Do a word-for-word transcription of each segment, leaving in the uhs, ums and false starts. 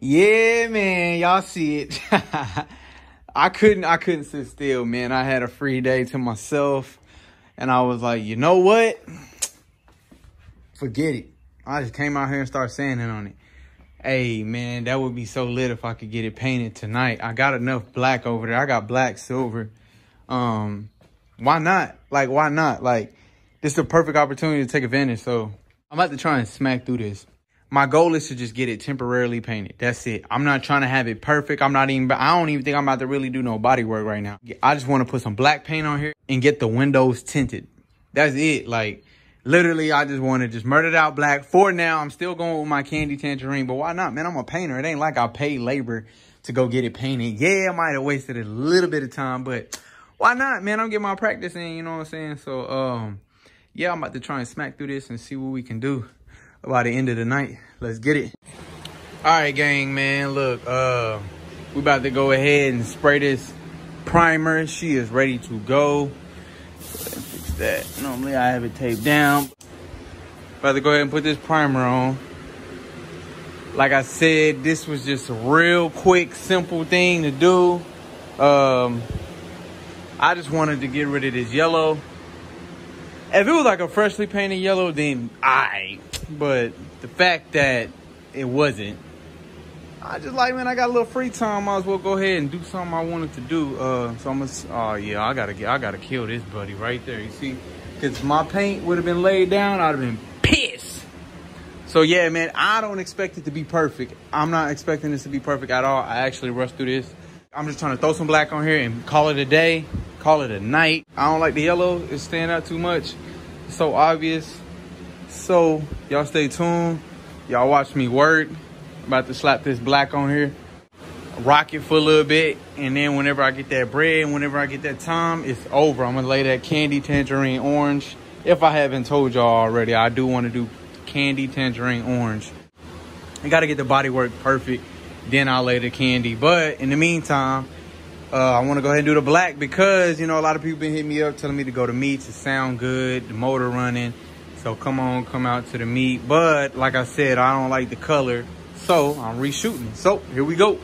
Yeah, man, y'all see it. I couldn't, I couldn't sit still, man. I had a free day to myself, and I was like, you know what? Forget it. I just came out here and started sanding on it. Hey, man, that would be so lit if I could get it painted tonight. I got enough black over there. I got black, silver. Um, why not? Like, why not? Like, this is a perfect opportunity to take advantage. So I'm about to try and smack through this. My goal is to just get it temporarily painted. That's it. I'm not trying to have it perfect. I'm not even, I don't even think I'm about to really do no body work right now. I just want to put some black paint on here and get the windows tinted. That's it. Like, literally, I just want to just murder it out black for now. I'm still going with my candy tangerine, but why not, man? I'm a painter. It ain't like I paid labor to go get it painted. Yeah, I might have wasted a little bit of time, but why not, man? I'm getting my practice in, you know what I'm saying? So, um, yeah, I'm about to try and smack through this and see what we can do by the end of the night. Let's get it. All right, gang, man, look, uh we about to go ahead and spray this primer. She is ready to go. Go ahead and fix that. Normally I have it taped down. About to go ahead and put this primer on. Like I said, this was just a real quick, simple thing to do. um I just wanted to get rid of this yellow. If it was like a freshly painted yellow, then I, but the fact that it wasn't, I just like, man, I got a little free time. Might as well go ahead and do something I wanted to do. Uh, so I'm gonna, oh yeah, I gotta get, I gotta kill this buddy right there. You see, cause my paint would have been laid down. I'd have been pissed. So yeah, man, I don't expect it to be perfect. I'm not expecting this to be perfect at all. I actually rushed through this. I'm just trying to throw some black on here and call it a day. Call it a night. I don't like the yellow. It stand out too much. It's so obvious. So y'all stay tuned. Y'all watch me work. I'm about to slap this black on here. Rock it for a little bit. And then whenever I get that bread, whenever I get that time, it's over. I'm going to lay that candy tangerine orange. If I haven't told y'all already, I do want to do candy tangerine orange. I got to get the body work perfect. Then I'll lay the candy. But in the meantime, Uh, I want to go ahead and do the black because, you know, a lot of people been hitting me up telling me to go to meets. It sound good, the motor running. So come on, come out to the meet. But like I said, I don't like the color, so I'm reshooting. So here we go.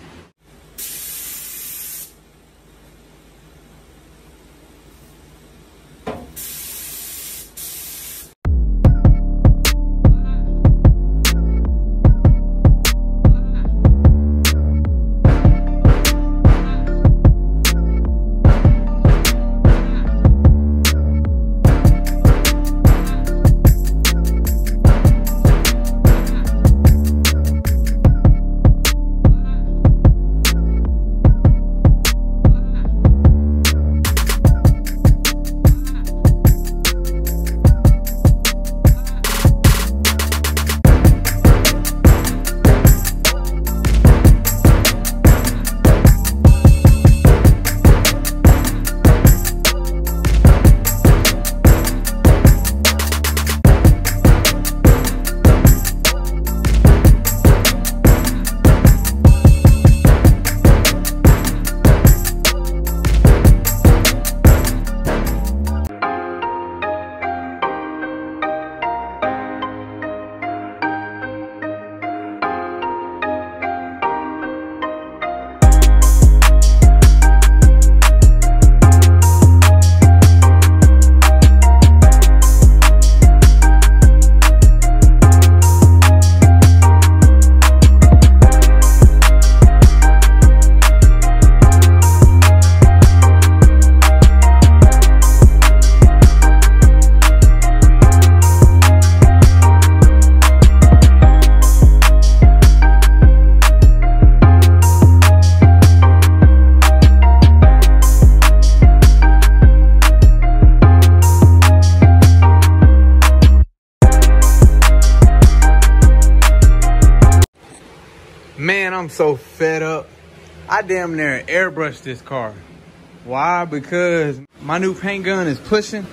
Man, I'm so fed up. I damn near airbrushed this car. Why? Because my new paint gun is pushing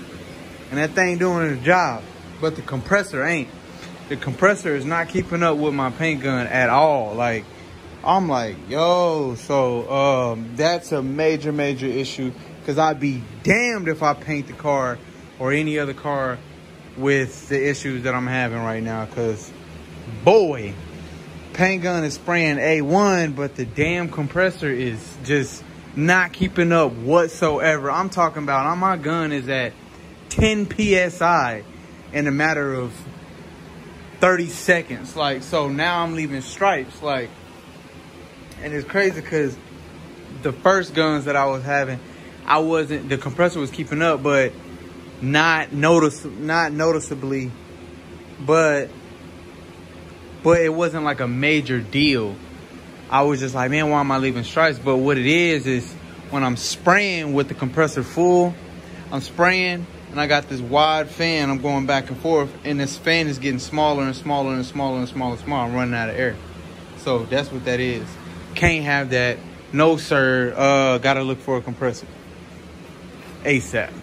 and that thing doing its job, but the compressor ain't. The compressor is not keeping up with my paint gun at all. Like, I'm like, yo, so um, that's a major, major issue because I'd be damned if I paint the car or any other car with the issues that I'm having right now because, boy, paint gun is spraying A one, but the damn compressor is just not keeping up whatsoever. I'm talking about, my gun is at ten P S I in a matter of thirty seconds. Like, so now I'm leaving stripes. Like, and it's crazy because the first guns that I was having, I wasn't, the compressor was keeping up, but not notice, not noticeably, but, but it wasn't like a major deal. I was just like, man, why am I leaving stripes? But what it is, is when I'm spraying with the compressor full, I'm spraying and I got this wide fan, I'm going back and forth, and this fan is getting smaller and smaller and smaller and smaller and smaller. I'm running out of air. So that's what that is. Can't have that. No, sir. Uh, gotta look for a compressor ASAP.